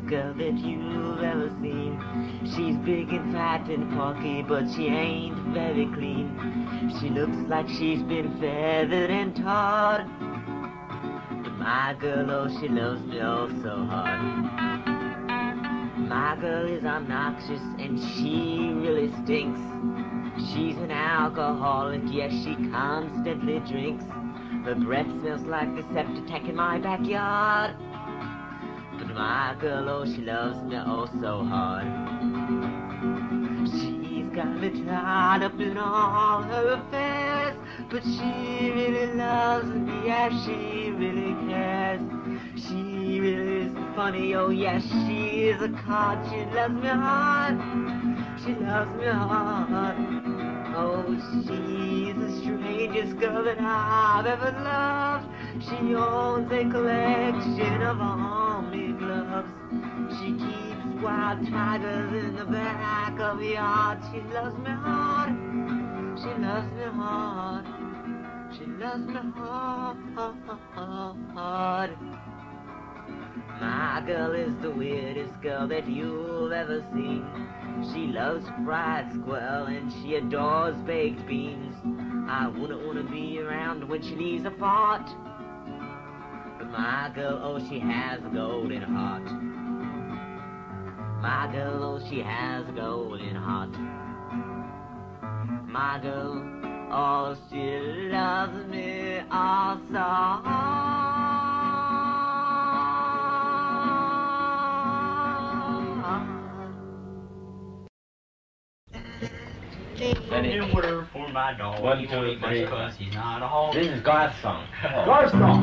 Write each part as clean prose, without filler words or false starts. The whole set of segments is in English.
prettiest girl that you've ever seen. She's big and fat and porky, but she ain't very clean. She looks like she's been feathered and tarred, but my girl, oh, she loves me oh so hard. My girl is obnoxious and she really stinks. She's an alcoholic, yes, she constantly drinks. Her breath smells like the septic tank in my backyard, but my girl, oh, she loves me oh so hard. She's got me tied up in all her affairs, but she really loves me, yeah, she really cares. She really is funny, oh yes, she is a card. She loves me hard, she loves me hard. Oh, she's the strangest girl that I've ever loved. She owns a collection of army gloves. She keeps wild tigers in the back of the yard. She loves me hard, she loves me hard. She loves me hard. My girl is the weirdest girl that you've ever seen. She loves fried squirrel and she adores baked beans. I wouldn't want to be around when she leaves a fart, but my girl, oh, she has a golden heart. My girl, oh, she has a golden heart. My girl, oh, she loves me oh so hard. A new word for my dog. 1, 2, 3. He's not a hog. This is God's song. God's song.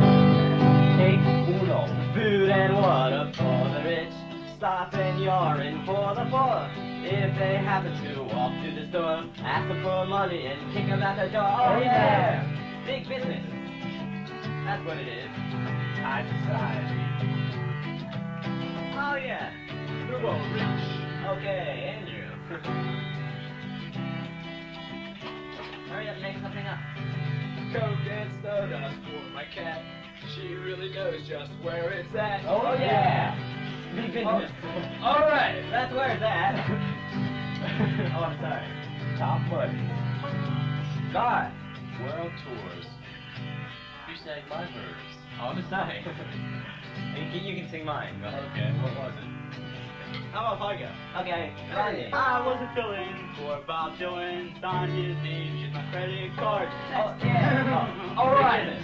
Take food, all food and water for the rich. Stop and yarn for the poor. If they happen to walk to the store, ask them for money and kick them out the door. Oh yeah, big business. That's what it is. I decide. Oh yeah, we're all rich. Okay, Andrew. Hurry up, make something up. Coke and soda for my cat. She really knows just where it's at. Oh yeah! Big business. Oh. Alright, that's where it's at. Oh, I'm sorry. Top money. God. World tours. You sang my verse. Oh, I'm sorry. You can sing mine. Okay, what was it? How about Fargo? Okay, I wasn't filling for Bob Dylan. Sonya's name, use my credit card. Oh, yeah. Oh, alright.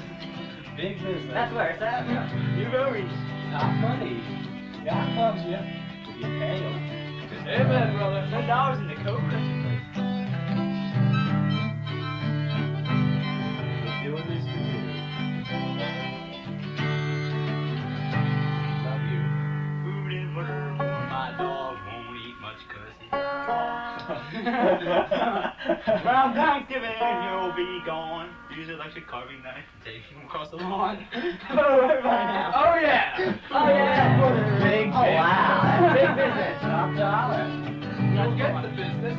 Big business. That's where it's at. Yeah. You've already got money. God loves you. You pay them. Amen, brother. $10 in the Coke Christian place. We're doing this to you. Love you. Food and water. My dog won't eat much cause he's dog. Around Thanksgiving you'll be gone. Use an electric carving knife and take him across the lawn. Oh yeah! Oh yeah! Big business. Oh wow! Big business. $1. You'll get the business.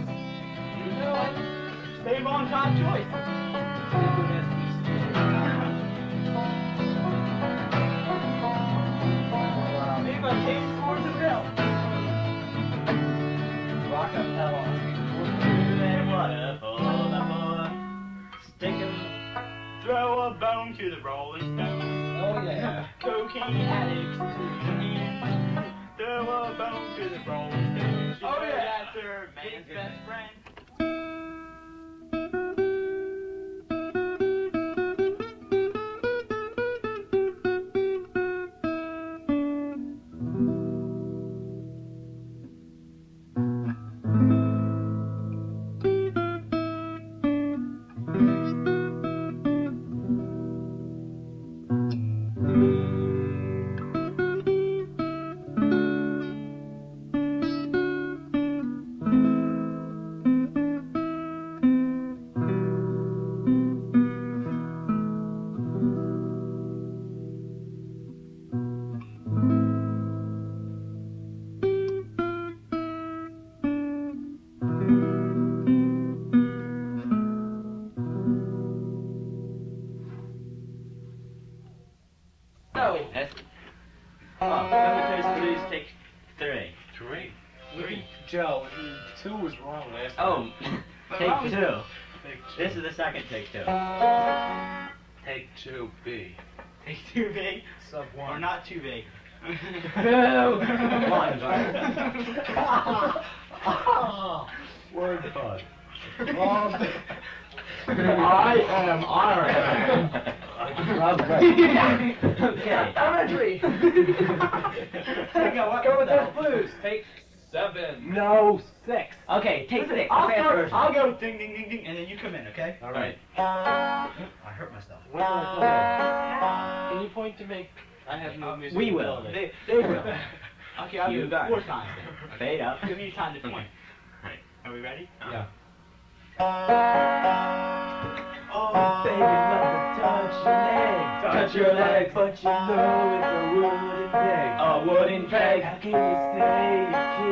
You know it. Save on top choice. Save on taste scores of milk. Rock up that long. Food and water for the poor. Stick 'em. Throw a bone to the Rolling Stones. Oh yeah. Cocaine addicts to the east. Throw a bone to the Rolling Stones. Oh yeah. That's her man's best friend. Three. Joe, two was wrong last time. Oh, take two. This is the second take two. Take 2B. Take 2B? Sub 1. Or not 2B. No! Word bud. I am. Okay. Elementary. Go with those blues. Take 7. No, 6. Okay, take 6. I'll go ding, ding, ding, ding, and then you come in, okay? All right. I hurt myself. Can you point to me? I have no music. We will. They will. Okay, I'll do that. 4 times. Fade up. Give me time to point. All right. Are we ready? Yeah. Oh, baby, mother, touch your leg. Touch your leg. But you know it's a wooden peg. A wooden peg. How can you say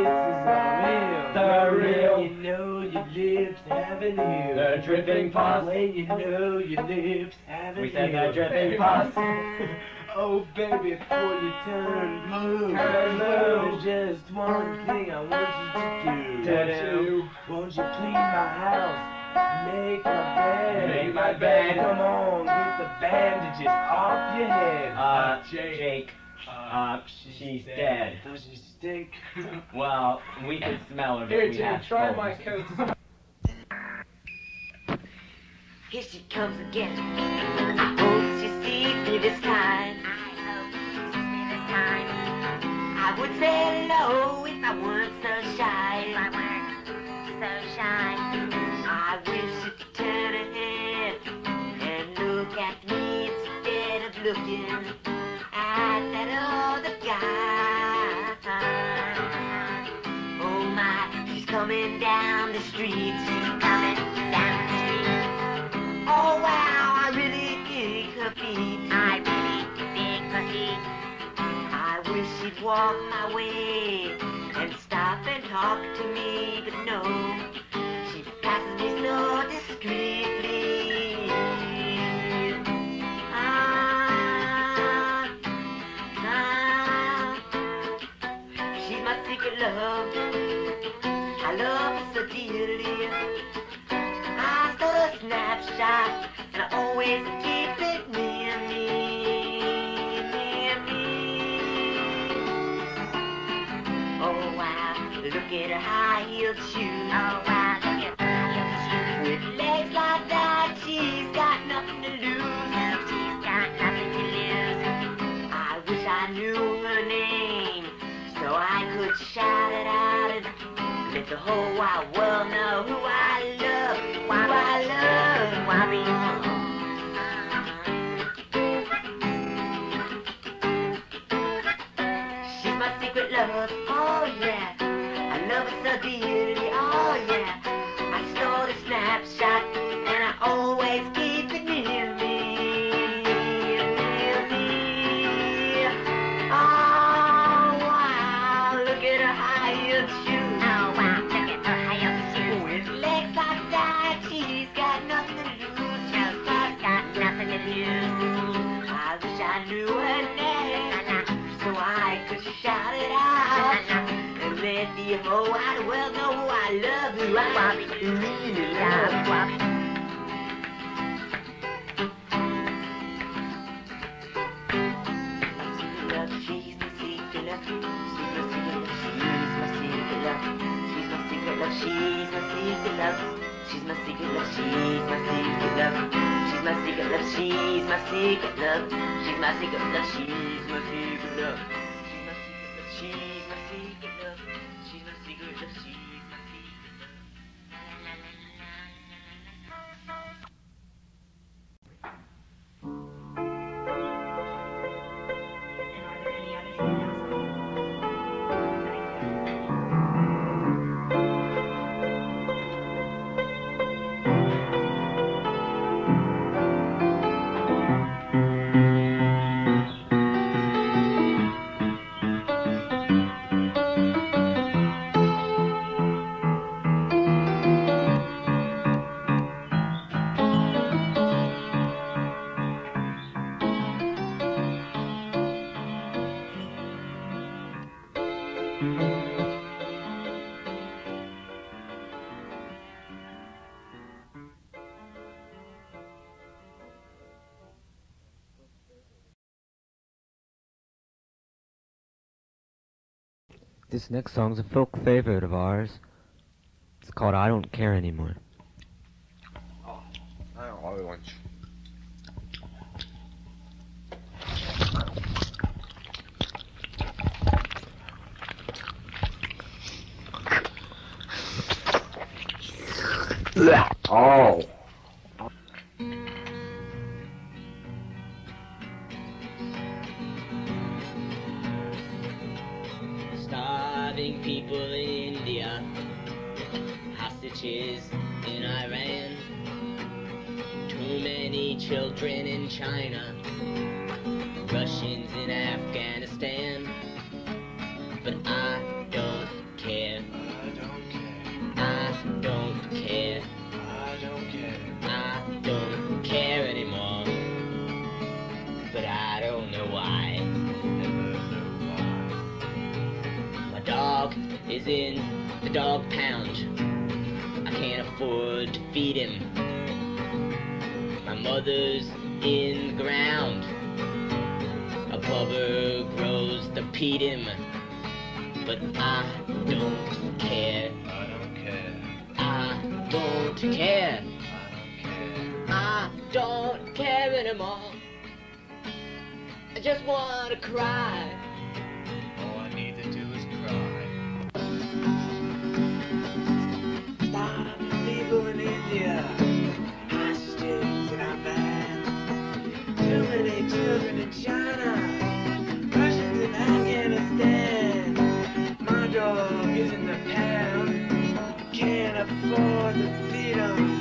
your kisses are real? They're real. You know your lips haven't healed. They're dripping pus. When you know your lips haven't healed. We said they're dripping pus. Oh, baby, before you turn blue, there's just one thing I want you to do. Won't you clean my house, make my bed, come on, get the bandages off your head. Jake, she's dead. Does she stink? Well, we can smell her, but we have to. Here, Jake, try my coat. Here she comes again. Won't you see me this time? I would say hello if I weren't so shy. If I weren't so shy, I wish you could turn ahead and look at me instead of looking at that other guy. Oh my, he's coming down the street. He's coming down the street. Oh wow, I really dig her feet. I really dig her feet. I wish she'd walk my way and stop and talk to me, but no, she passes me so discreetly. She's my secret love. I love her so dearly. I stole a snapshot and I always keep it near me. Look at her high-heeled shoes. Oh, wow, look at her high-heeled shoes. With legs like that, she's got nothing to lose. No, she's got nothing to lose. I wish I knew her name so I could shout it out and let the whole wide world know who I love, who I love, who I belong. She's my secret love, oh yeah. Love is so dearly, oh yeah. I stole a snapshot and I always keep it near me. Oh wow, look at her high-heeled shoes. Oh wow, look at her high-heeled shoes. With legs like that, she's got nothing to lose. She's got nothing to lose. I wish I knew her name so I could shout it out. Let the whole wide world know who I love, who I really love. She's my secret love, she's my secret love, she's my secret love, she's my secret love, she's my secret love, she's my secret love, she's my secret love. She's my secret love. She's my secret love. And are there any other things? This next song's a folk favorite of ours. It's called I Don't Care Anymore. Oh, I don't really want you. Oh. Starving people in India, hostages in Iran, too many children in China, Russians in Afghanistan, but I don't care. I don't care anymore, but I don't know why. My dog is in the dog pound. I can't afford to feed him. My mother's in the ground. Above her grows the pedum, but I don't care. I don't care. I don't care anymore. I just want to cry. All I need to do is cry. Starving people in India, hostages in our band, too many children in China, Russians in Afghanistan. My dog is in the pound, can't afford to feed him.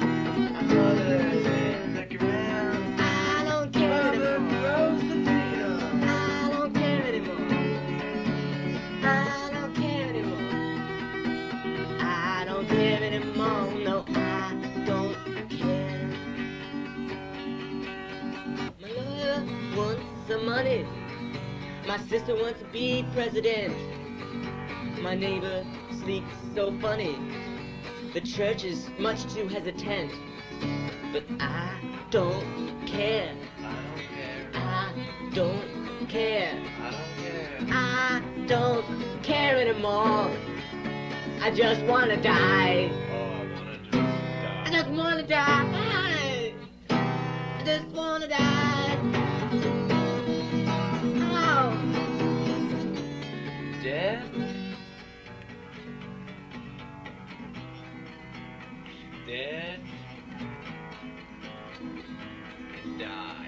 My mother's in the ground. I don't care anymore. I don't care anymore. I don't care anymore. I don't care anymore. No, I don't care. My lawyer wants some money. My sister wants to be president. My neighbor sleeps so funny. The church is much too hesitant. But I don't care. I don't care. I don't care anymore. I just wanna die. I just wanna die. I just wanna die. Oh. Death? Death? Died.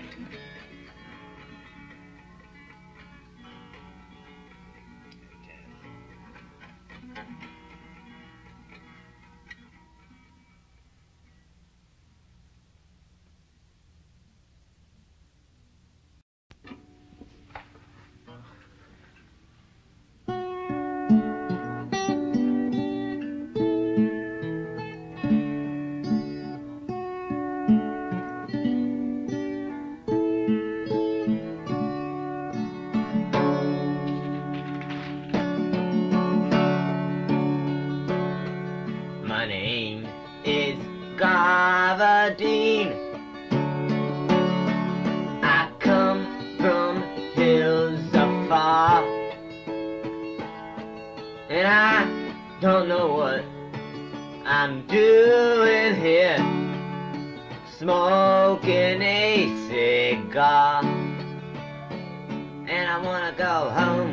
I gotta go home.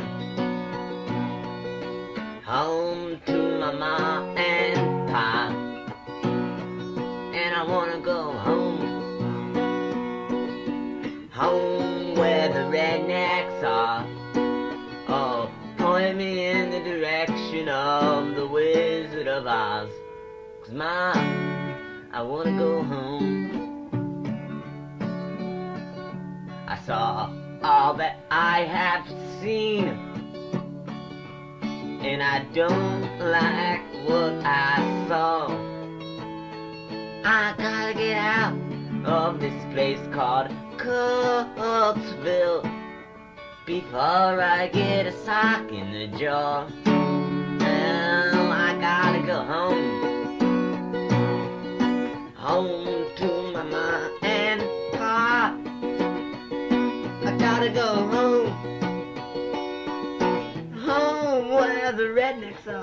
Home where where the rednecks are.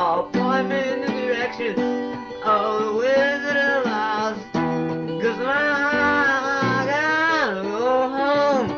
I'll point me in the direction of the Wizard of Oz, 'cause I gotta go home.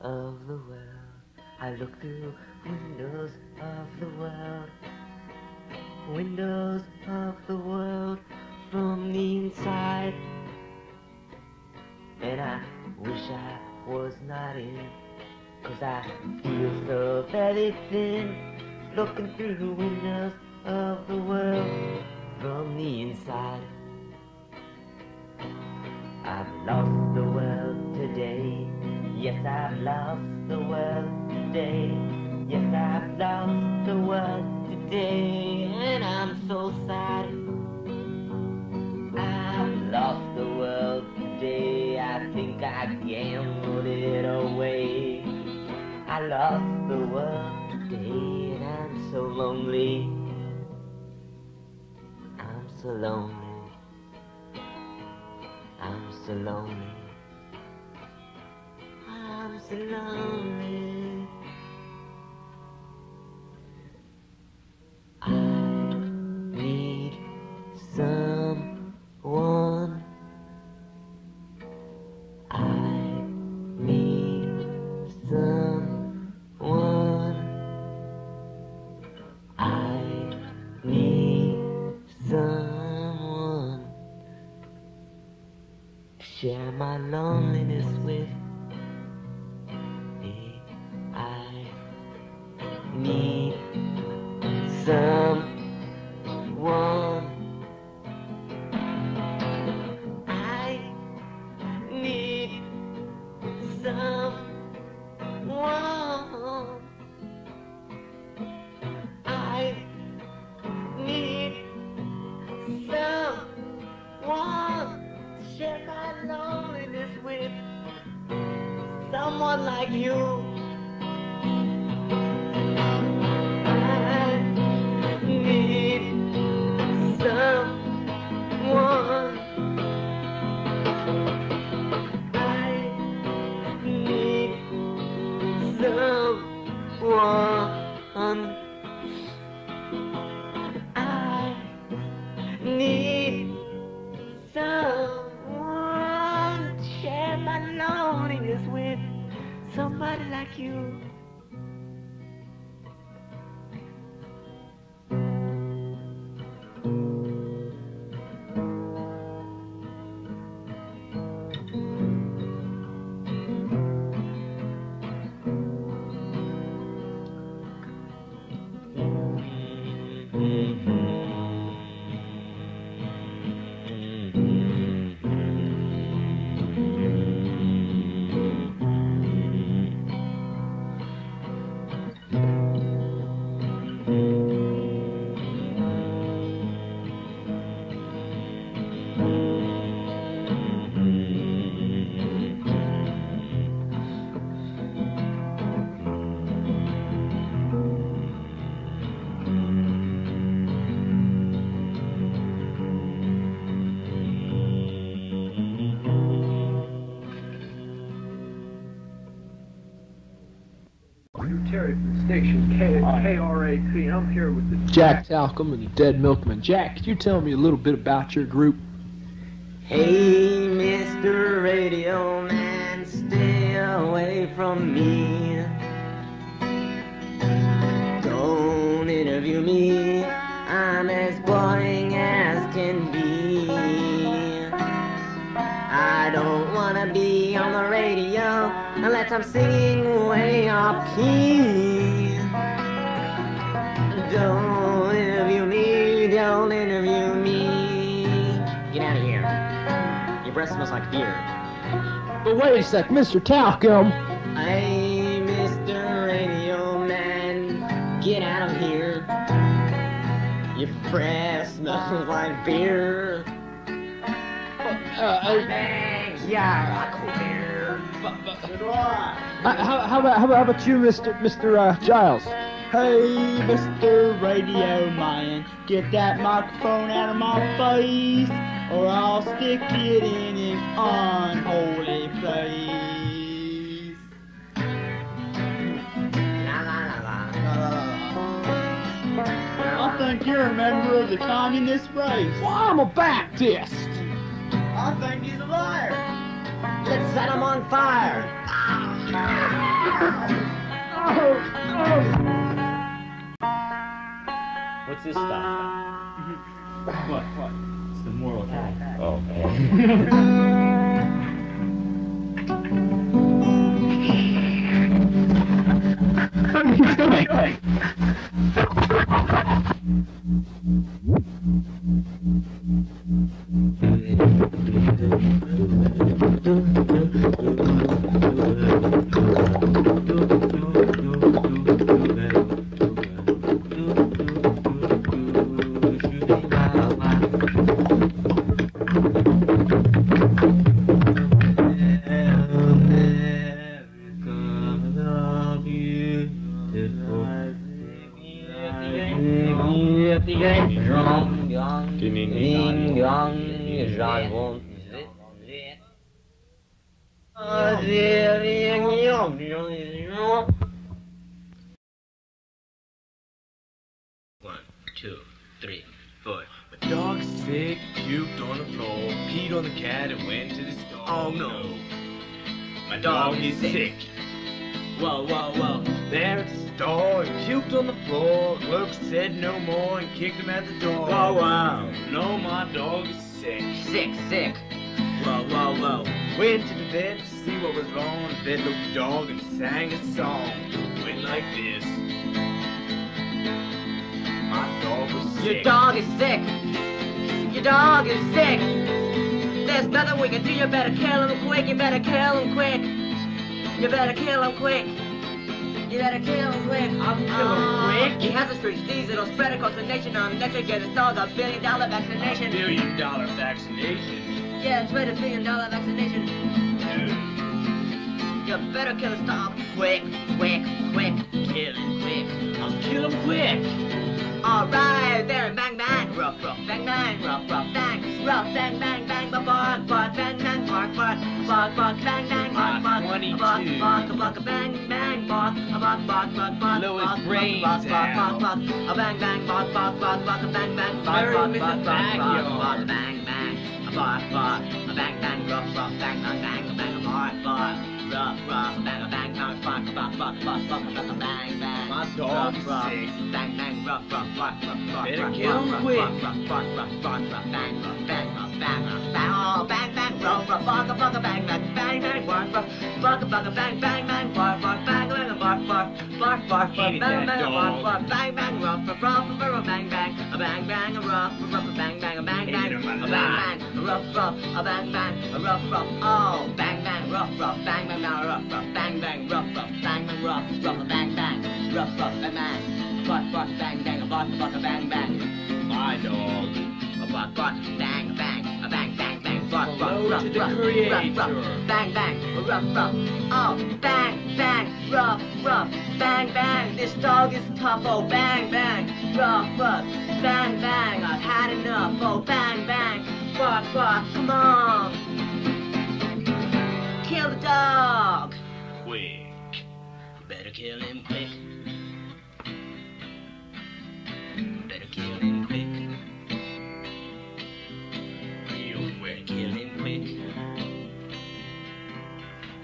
Of the world, I look through windows of the world, windows of the world from the inside, and I wish I was not in, 'cause I feel so very thin, looking through the windows of the world from the inside. I've lost the world today. Yes, I've lost the world today. Yes, I've lost the world today, and I'm so sad. I've lost the world today. I think I gambled it away. I lost the world today, and I'm so lonely. I'm so lonely. I'm so lonely. I'm so lonely. I need someone. I need someone. I need someone to share my loneliness with. Need someone. I need someone. I need someone to share my loneliness with. Someone like you. Somebody like you. Station K-R-A-T. I'm here with the Jack Talcum and the Dead Milkmen. Jack, could you tell me a little bit about your group? Hey, Mr. Radio Man, stay away. away from me. Don't interview me, I'm as boring as can be. I don't wanna be on the radio unless I'm singing way off key. Don't interview me, don't interview me. Get out of here. Your breath smells like beer. But wait a sec, Mr. Talcum. Hey, Mr. Radio Man, get out of here. Your breath smells like beer. How about you, Mr. Giles? Hey, Mr. Radio Man, get that microphone out of my face, or I'll stick it in his unholy place. La la la la. I think you're a member of the communist race. Well, I'm a Baptist. I think he's a liar. Let's set him on fire. Oh. What's this stuff? What? It's the moral guy. Oh, what are you doing?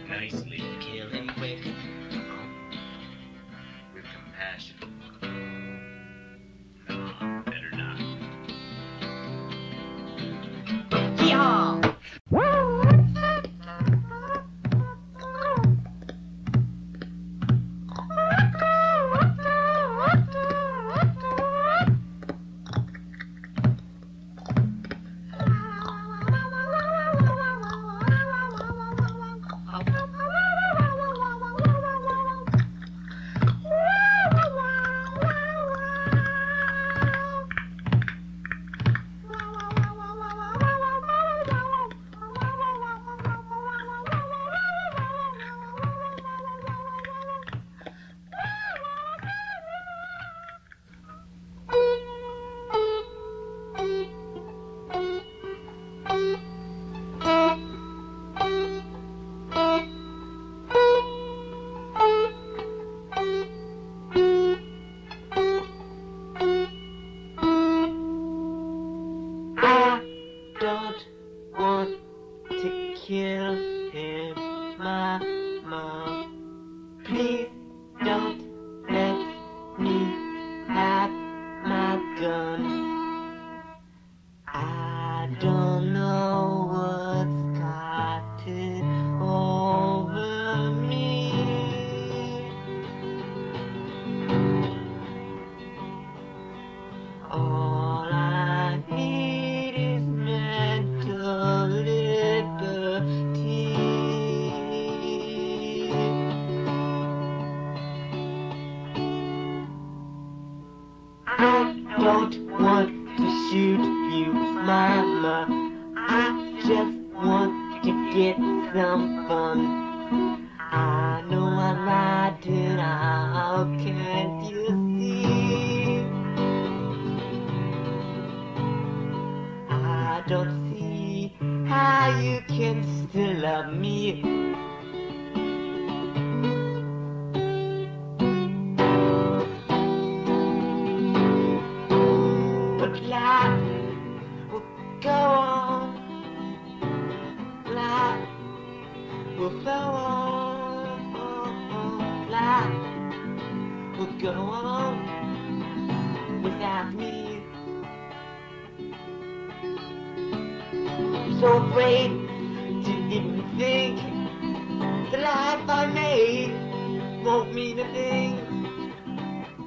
Nicely kill him quick. want to kill him, my mom. Please don't let me have my gun. I don't know what's got it over me. All I need shoot you, mama. I just want to get some fun. I know I lied, did I? Oh, can't you see? I don't see how you can still love me. Go on, life will go on, life will go on without me. I'm so afraid to even think the life I made won't mean a thing,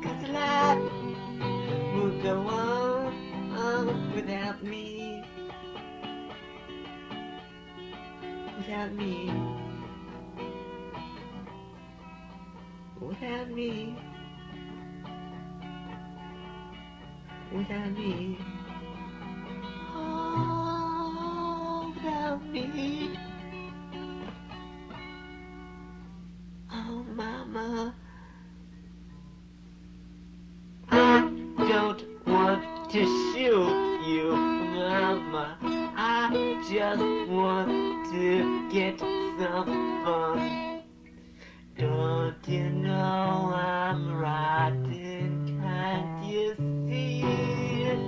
'cause life will go on without me. Without me, without me, without me, oh, without me, oh, mama, I don't want to shoot you, mama, I just want to get some fun. Don't you know I'm rotten? Can't you see it?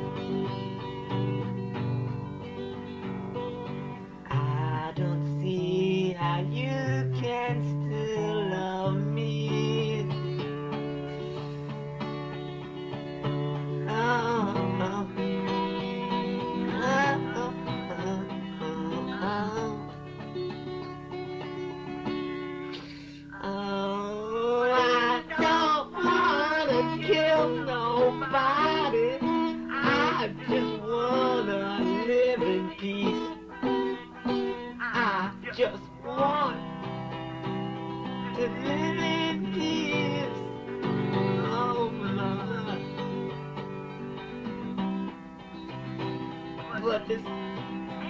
I don't see how you can still love me. Oh, nobody, I just wanna live in peace. I just want to live in peace. Oh, my. But this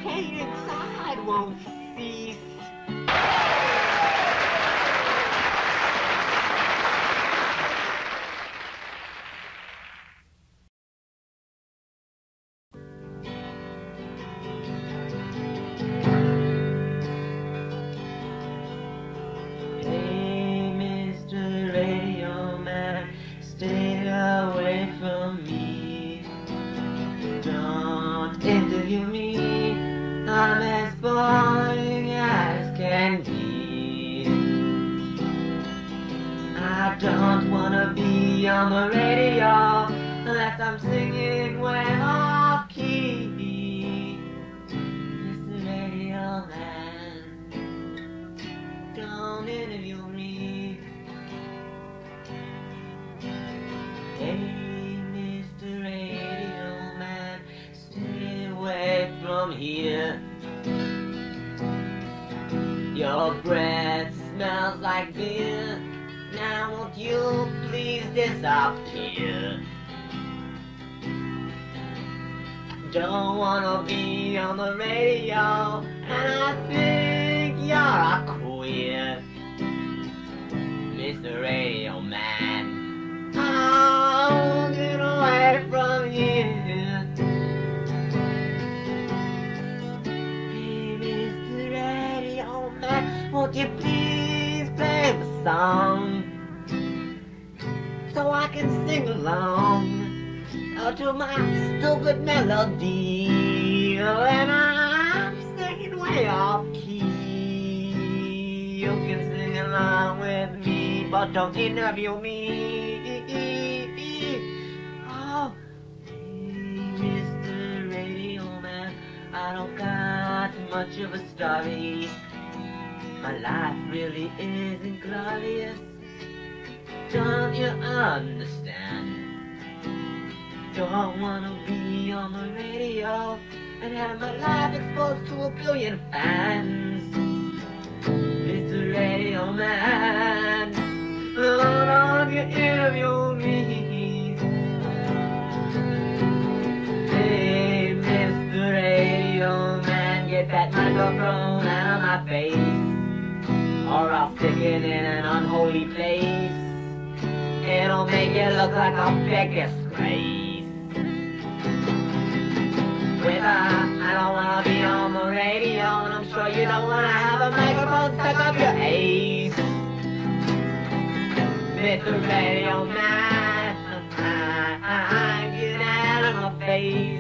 hate inside won't cease. To my stupid melody, oh, and I'm sick but don't interview me. Oh, hey, Mr. Radio Man, I don't got much of a story. My life really isn't glorious. Don't you understand? Don't wanna be on the radio and have my life exposed to a billion fans. Mr. Radio Man, love you if you me. Hey, Mr. Radio Man, get that microphone out of my face, or I'll stick it in an unholy place. It'll make you look like a big disgrace. I don't wanna be on the radio, and I'm sure you don't wanna have a microphone stuck up your ass. Mr. Radio Man, get out of my face.